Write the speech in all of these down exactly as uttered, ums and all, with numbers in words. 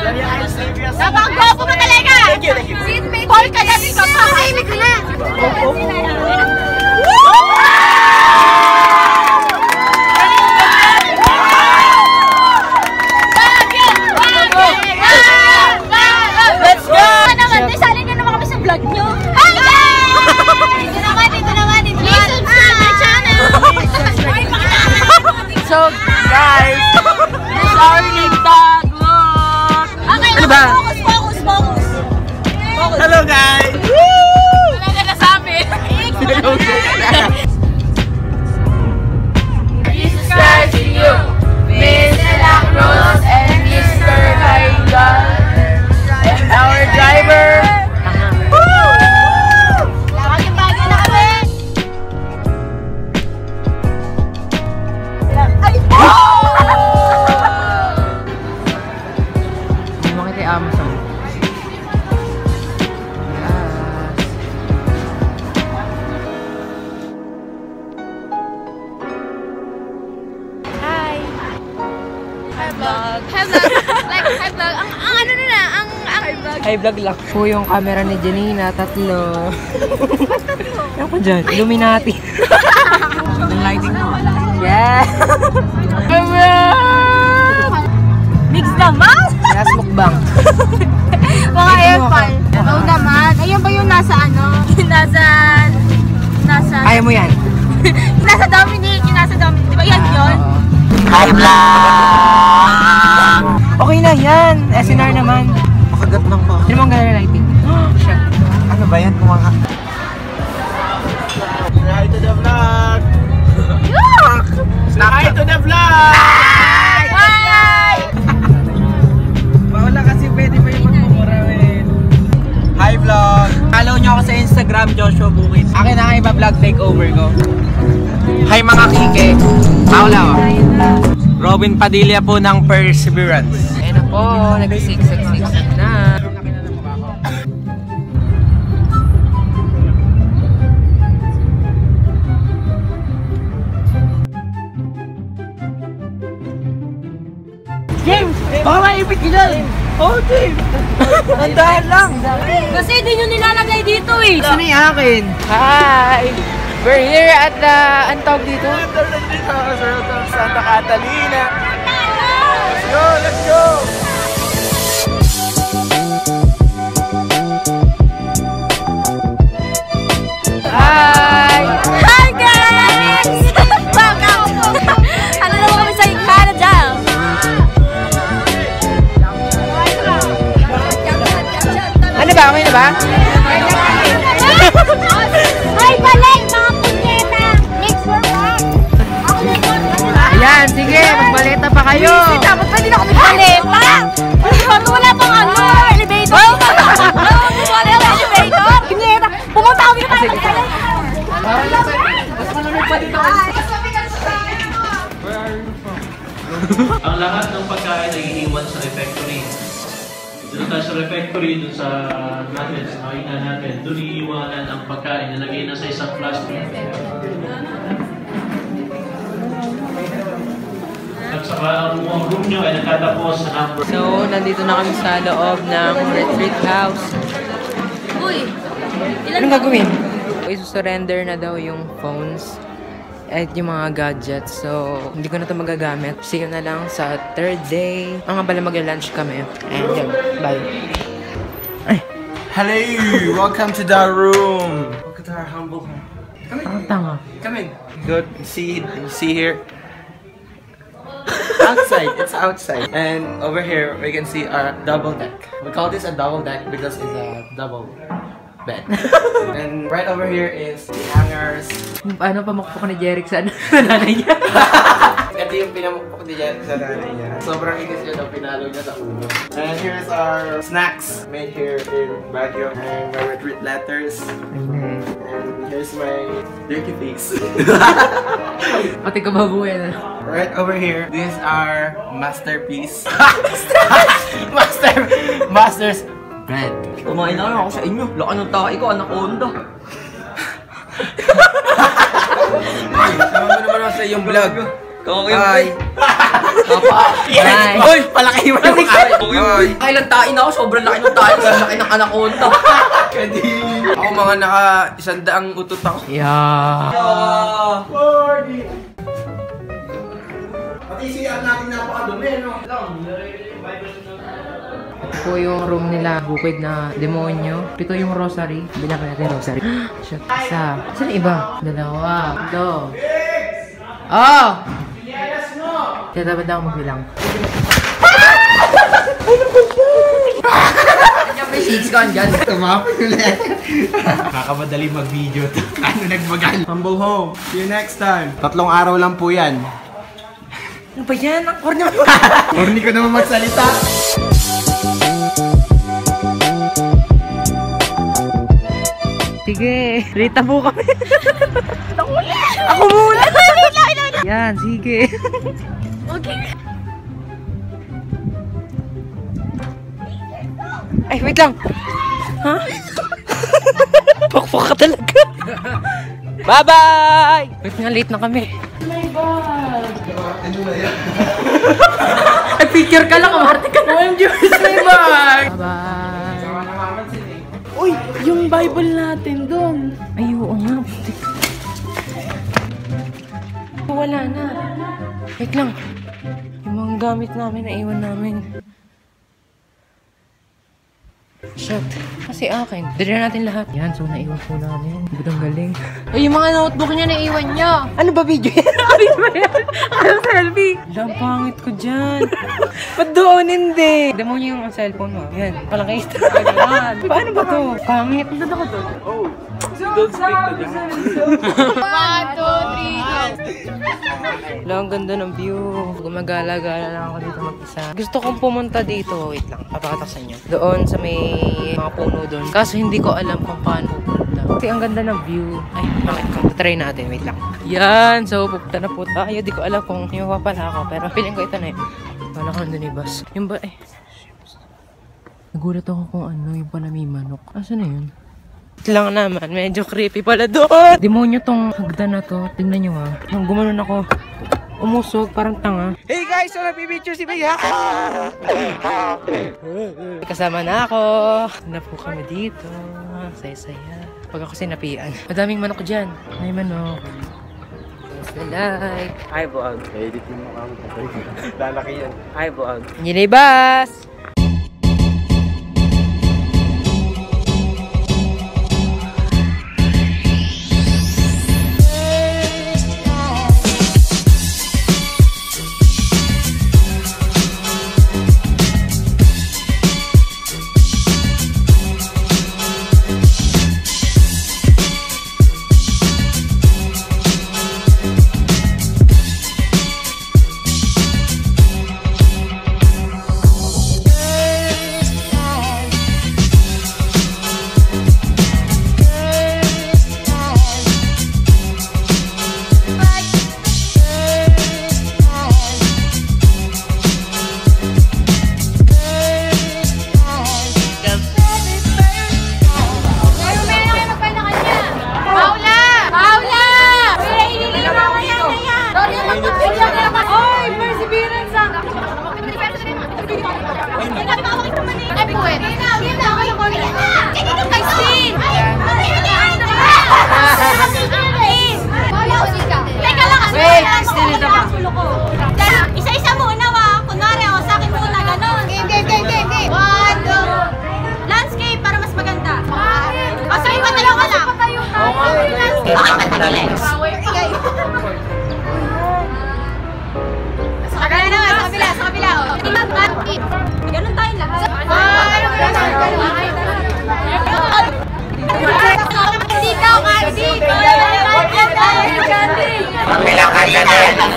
Napang-gopo mo talaga! Paul ka na dito! Pakahimik ka na! Let's go! Sali na naman kami sa vlog nyo! Hi guys! Dito naman, dito naman! Please subscribe my channel! So guys, it's our TikTok vlog! Okay, focus, focus, focus! Hello guys! Talaga na sabi! Hello guys! Mister Siu, Mister Lacrosse, and Mister Kaigal, and our driver! High Vlog lang po yung camera ni Janina, tatlo. Tatlo? Ano po dyan? Illuminati. Yung lighting ko. Yeah! Mix naman! Yes, mukbang. Mga airpal. Oo naman. Ayun ba yung nasa ano? Nasa... Nasa... Ayaw mo yan. Nasa Dominic. Nasa Dominic. Diba yan yun? High Vlog! Okay na yan. S N R naman. Kagat lang pa. Hindi mo ang gano'n lighting. Ano ba yan? Kumaka. Hi to the vlog! Yuck! Hi to the vlog! Hi! Hi! Bawala kasi pwede pa yung magmumurawin. Hi vlog! Follow nyo ako sa Instagram, Joshua Bukit. Akin na iba vlog takeover ko. Hi mga kike! Paula ko. Robin Padilla po ng Perseverance. Ayun po, nag-six six six. James! Baka maipit yun! Oh, James! Ang dahil lang! Kasi hindi nyo nilalagay dito eh! Saan yung akin? Hi! We're here at the... Ang tawag dito? Santa Catalina! Let's go! Let's go! Hi! Hi guys! Welcome! Ano naman kami sa Canada? Ano ba? May na ba? Hi pala! Mga punyeta! Next for back! Ayan! Sige! Magbaleta pa kayo! Dapat pwede na ako magbaleta! Wala pang ano! Elevator! Wala pang elevator! Punyeta! Pumunta kami na kayo! Mas malamig pa dito! Where are you from? Ang lahat ng pagkain ay iniwan sa refectory. Doon tayo sa refectory, doon sa natin, sa makina natin, doon iiwanan ang pagkain na lagay na sa isang plastic. At saka ang buong room nyo ay nakatapos sa number. So, nandito na kami sa loob ng retreat house. Uy! Anong gagawin? Isusurrender na daw yung phones at yung mga gadgets. So, hindi ko na ito magagamit. See you na lang sa third day. Ang nga pala mag-lunch kami. And yun, bye. Ay. Hello! Welcome to the room! Welcome to our humble home. Come in. Ang tanga. Come in. Good. See, see here. Outside. It's outside. And over here, we can see our double deck. We call this a double deck because it's a double bed. And right over here is the hangers. Paano pamukpok ni Jerick sa nanay niya? Ito yung pinamukpok ni Jerick sa nanay niya. Sobrang inis yun ang pinalo niya sa ulo. And here's our snacks made here in Baguio. And my retreat letters. Mm-hmm. And here's my dirty face. Pati ka mabuhay na. Right over here, this is our masterpiece. Master! Master's bread. Kumain na lang ako sa inyo. Laka ng tae ko, anak onda. Naman naman ako sa iyong vlog. Okay, bye. Bye. Oy, palaki mo na rin. Oy, kailan tain ako? Sobrang laki ng tain. Sobrang laki ng anaconda. Ako mga naka isandaang utot ako. Yeah. forty. Pati C R natin napakadumi, no? Ito yung room nila, bukid na demonyo. Ito yung rosary. Binaka natin rosary. Shit, isa. Saan iba? Dalawa. Ito. Oh! Tinatabad na ako magbilang. Ano may shades ko andyan? Tumapin ulit. Nakamadali mag-video. Ano nagmagal? Humble home. See you next time. Tatlong araw lang po yan. Ano ba yan? Ang corny mo. Corny ko naman magsalita. Sige, Rita po kami. Ako muna! Yan, sige. Okay. Ay, wait lang. Ha? Pukpuk ka talaga. Bye-bye! Wait nga, late na kami. My God! Ano na yan? Ay, picture ka lang. Amarte ka na. I'm yours, my bag! Bye-bye! Uy, yung Bible natin doon. Ay, oo nga. Wala na. Wait lang. Yung mga gamit namin, naiwan namin. Shit. Kasi akin. Dali na natin lahat. Yan, so naiwan po namin. Budang galing. Ay, yung mga notebook niya, naiwan niya. Ano ba video yan? Ano ba yan? Ano selfie? Ang pangit ko dyan. Ba't doon hindi? Damo niyo yung cellphone mo. Yan, palaki ito. Paano ba to? Pangit. Ano na ko to? Oh. Don't speak to them. One, two, three, go! Wala, ang ganda ng view. Gumagala-gala lang ako dito mag-isa. Gusto kong pumunta dito. Wait lang, papakita ko sa inyo. Doon sa may mga puno doon. Kaso hindi ko alam kung paano pupunta. Kasi ang ganda ng view. Ay, bakit ko? Try natin, wait lang. Yan! So, pupunta na po tayo. Di ko alam kung yung mapapala ako. Pero feeling ko ito na eh. Wala ko nandun yung bus. Yung ba... Eh. Nagulat ako kung ano yung panamimanok. Asa na yun? Lang naman, medyo creepy pala doon. Demonyo tong hagdan na to. Tingnan nyo ha. Nang gumanon ako, umusog, parang tanga. Hey guys, so napipicture si Baya. Kasama na ako. Na po kami dito. Saya-saya. Pag ako sinapian. Madaming manok dyan. May manok. Like. High Vlog. Editin mo kami. Lalaki yan. High Vlog. Nilibas!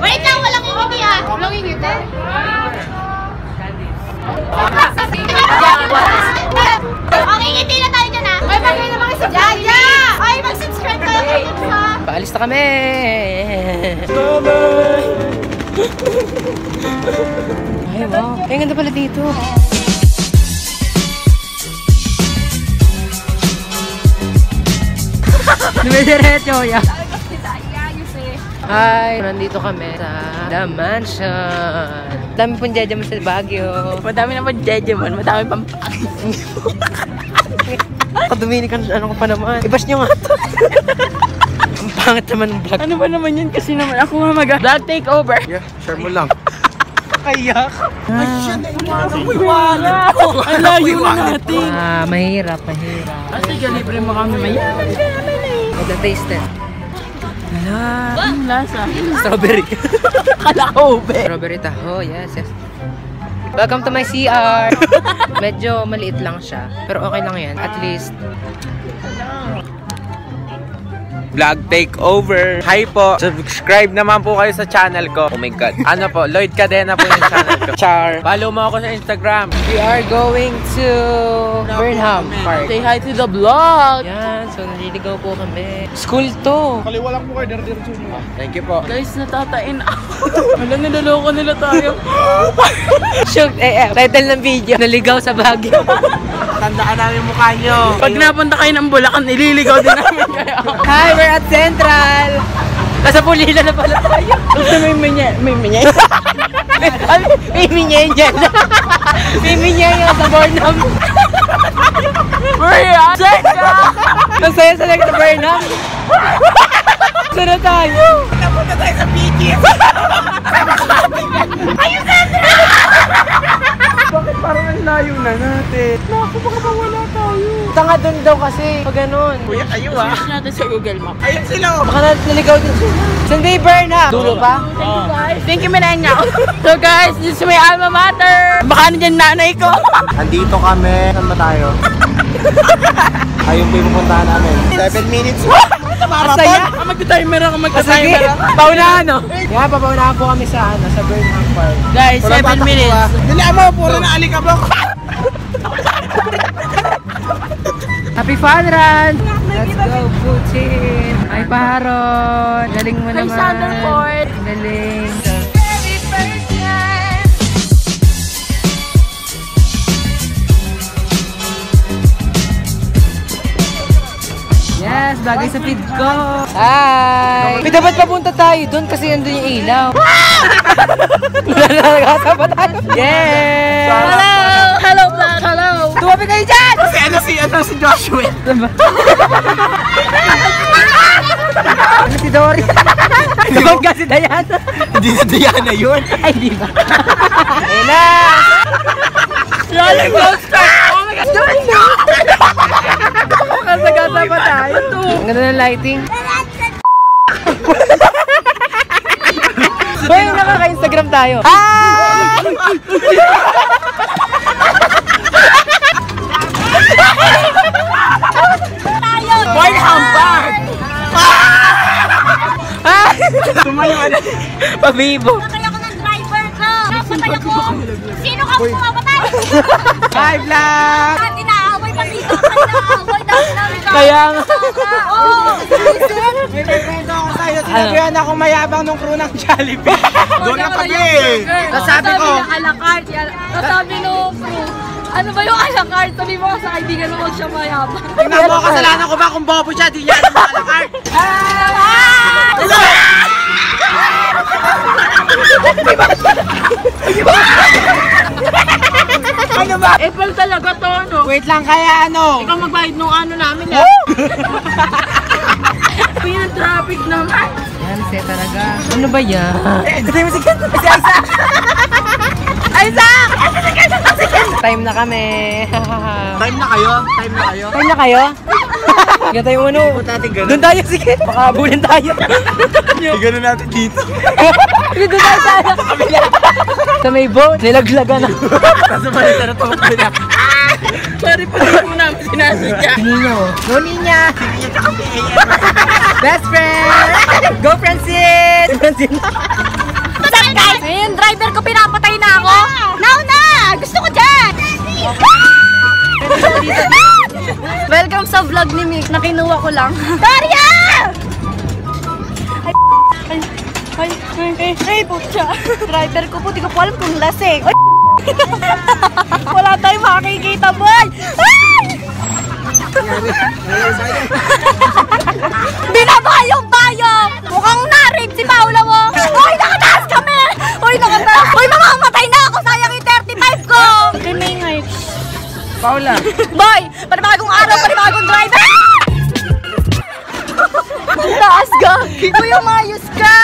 Wait lang, walang ingiti ah. Walang ingiti. Ang ingiti na tayo dyan ah. Ay, bagay na mga subscribe. Ay, mag-subscribe tayo ha. Paalis na kami. Ay, wow. Ay, ganda pala dito. Dumediretso, ya. Ayos eh. Hi! Nandito kami sa The Mansion. Madami pong jejeman sa Baguio. Madami na pong jejeman. Madami pang pangis. Kaduminikan, ano ko pa naman. Ibas nyo nga to. Ang pangit naman ng vlog. Ano ba naman yun? Kasi naman ako nga mag- vlog takeover. Yeah, share mo lang. Kaya ay, shit! Iwanan ko! Ang layo na natin! Ah, mahirap, mahirap. Kasi libre mo kami. Mayaman ka naman eh. Mag-taste it. Wala. Ang lasa. Strawberry. Kala ko ube. Strawberry taho. Yes, yes. Welcome to my C R. Medyo maliit lang siya. Pero okay lang yan. At least. Vlog takeover. Hi po. Subscribe naman po kayo sa channel ko. Oh my God. Ano po? Lloyd Cadena po yung channel ko. Char. Follow mo ako sa Instagram. We are going to Burnham Park. Say hi to the vlog. Yan. So, naliligaw po kami. School to. Kaliwa lang po kayo, dara-diretso nyo. Thank you po. Guys, natatain ako. Walang niloloko nila tayo. Shoot, eh, eh. Title ng video, naligaw sa Baguio. Tandaan namin mukha nyo. Pag napunta kayo ng Bulacan, ililigaw din namin kayo. Hi, we're at Central. Nasa Pulila na pala tayo. Gusto may minye, may minye. May minye dyan. May minye yung sa Burnham. We're at Central. Masaya sa nag-Burnham. Sana tayo. Napunta tayo sa B T S. Ayun na! Bakit parang ang layo na natin? Naku, baka ba wala tayo? Tanga doon daw kasi. Pag ganun. Kuya, kayo ah. Search natin sa Google Map. Ayun sila. Baka naligaw din sila. Sunday Burnham. Dulo pa? Thank you guys. Thank you, Menenials. So guys, this is my alma mater. Baka nandiyan nanay ko. Andito kami. Saan ba tayo? Ayun po yung pupuntahan namin. seven minutes. Asaya! Mag-timer ako, mag-timer ako. Paunahan o. Kaya papaunahan po kami sa ano, sa Burnham Park. Guys, seven minutes. Dali mo, puro na alikabok. Happy fun run! Let's go, Putin! Ay, Paron! Galing mo naman. Ay, Sanderford! Galing. Yes, bagay sa feed ko. Hi! May dapat papunta tayo doon kasi nandun yung ilaw. Nagkasama tayo. Yes! Hello! Hello, vlog! Hello! Tumabi kayo dyan! Kasi ano si, ano si Joshua? Ano si Dory? Kapag ka si Diana? Hindi si Diana yun. Ay, di ba? Ayun na! Rolling Monster! Oh my God! Dory na! Kasagasa pa tayo. Ang ganda ng lighting. Hoy, nakaka-Instagram tayo. Hi! Boy, hampar! Tumayo ka na. Pabibo. Patay ako ng driver ko. Patay ako. Sino ka po? Patay. Hi, vlog! Hindi na. Kaya nga. Oo. May pagkwento ako sa'yo. Sinabihan ako mayabang nung crew ng Jollibee. Doon na kami. Nasabi ko. Nasabi nung crew. Ano ba yung alakart? Sabi mo ka sa kaibigan mo huwag siya mayabang. Tingnan mo kasalanan ko ba kung bobo siya. Di niya yung alakart. Ano ba? Apple talaga to, ano? Wait lang, kaya ano? Ikaw magbayad nung ano namin, eh. Pinang traffic naman. Yan, set talaga. Ano ba yan? Eh, kasi mo sikat. Kasi Isaac. Isaac! Time na kami. Time na kayo? Time na kayo? Time na kayo? Ganda tayo ano? Doon tayo, sige. Baka abulin tayo. Sige na natin dito. Doon tayo sa anak. Sa may boat, nilaglagan ako. Nasa malita na tawag ko na. Sorry po na po namin sinasadya. Nino. No, Ninya. Best friend. Go, Francis. Francis. What's up, guys? Ayun, driver ko, pinapatay na ako. Now na! Gusto ko dyan! Welcome sa vlog ni Mick na kinuha ko lang. Daria! Ay, ay. Ay, ay, ay, ay, putya. Driver ko po, di ko po alam kung lasing. Ay, wala tayong makikita, boy! Ay! Binabayong-bayong! Mukhang na-rape si Paul! Paula. Boy, panibagong araw, panibagong driver. Taas ka. Kuya, mayos ka.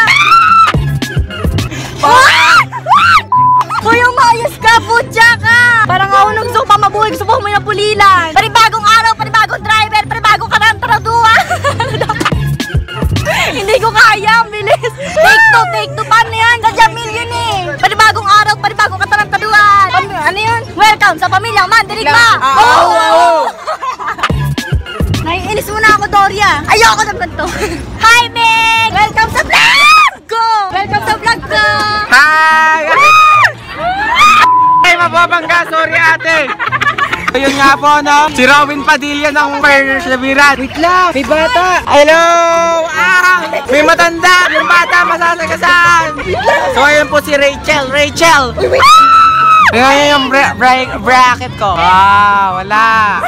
Kuya, mayos ka. Putya ka. Parang ahulog so, pamabuhay. Gusto mo may napulilan. Panibagong araw, panibagong driver, panibagong karantaradua. Hindi ko kaya. Bilis. Take two, take two. Paano yan? Dadya million eh. Panibagong araw, panibagong katarantaduan. Ano yun? Welcome sa pamilyang mandirigma. Oo. Naiinis muna ako, Doria. Ayoko na ganito. Hi, Meg. Welcome sa vlog ko. Welcome sa vlog ko. Hi. Ay, mababangga. Sorry, ate. Ayun nga po, no? Si Robin Padilla ng Perseverance. Wait lang, may bata. Hello! Ah! May matanda! Yung bata masasagasan! So, ayun po si Rachel. Rachel! Uy, wait! Ayun yung bra bra bracket ko. Wow, wala.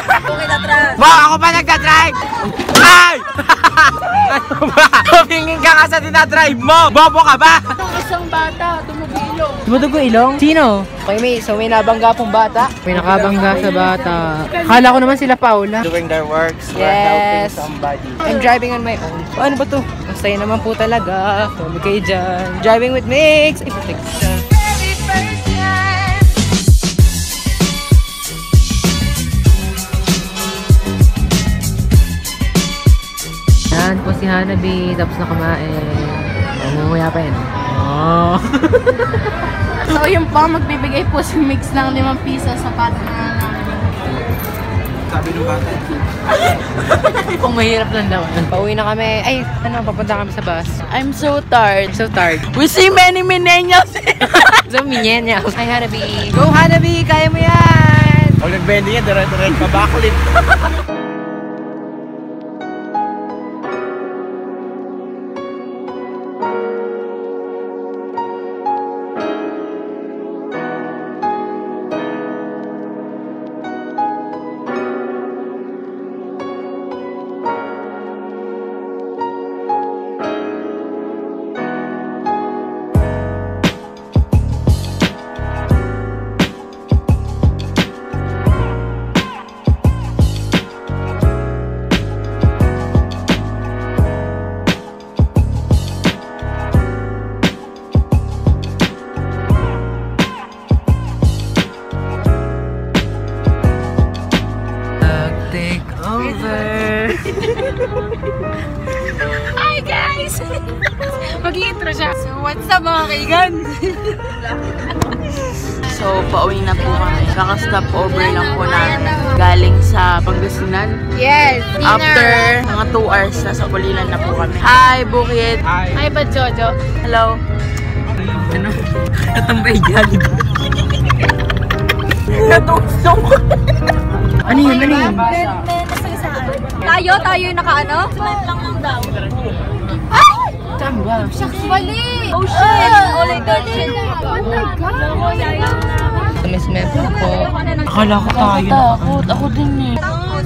Wow, ako pa nagka-drive! Ay! Ano ba? Tumingin ka nga sa dinadrive mo! Bobo ka ba? Isang bata, tumubo ilong. Tumubo ilong? Sino? Okay, may, so may nabangga pong bata. May nakabangga sa bata. Akala ko naman sila Paula. Doing their works, yes. Or helping somebody. I'm driving on my own. Ano ba to? Masaya naman po talaga. Kami kayo dyan. Driving with Mix. Ay, putik. Yan po si Hanabi. Tapos na kumain. Nangunguya pa yan. Oh. So yun po, magbibigay po si Mix ng limang piso sa bata na namin. Sabi ng bata. Kung mahirap lang daw. Pauwi na kami. Ay, ano, papunta kami sa bus. I'm so tired. I'm so tired. We see many Menenials. So, Menenials. Hi, Hanabi. Go, Hanabi! Kaya mo yan! O, nagbende yan. Direct-direct pa backlit. Hi guys! Mag-i-intro siya. So, what's up mga kaigan? So, pauwi na po kami. Kaka-stop over lang po namin. Galing sa Pangasinan. Yes! Dinner. After mga two hours, nasa Balilan na po kami. Hi, Bukid! Hi! Hi, Bad Jojo! Hello! Ano? Natambay galing. Natusok! Ano yun? Ano yun? Tayo, tayo yung naka-ano? Swipe lang lang daw. Ay! Saan ba? Shucks, wali! Oh shit! Oh my God! Oh my God! Tumismet ako. Akala ko tayo. Ako din eh.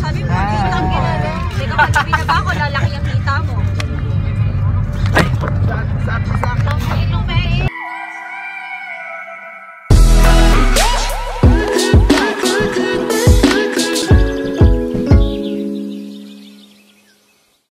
Sabi mo, ang ginagawa. Hindi ka pa nabina ba ako, lalaki ang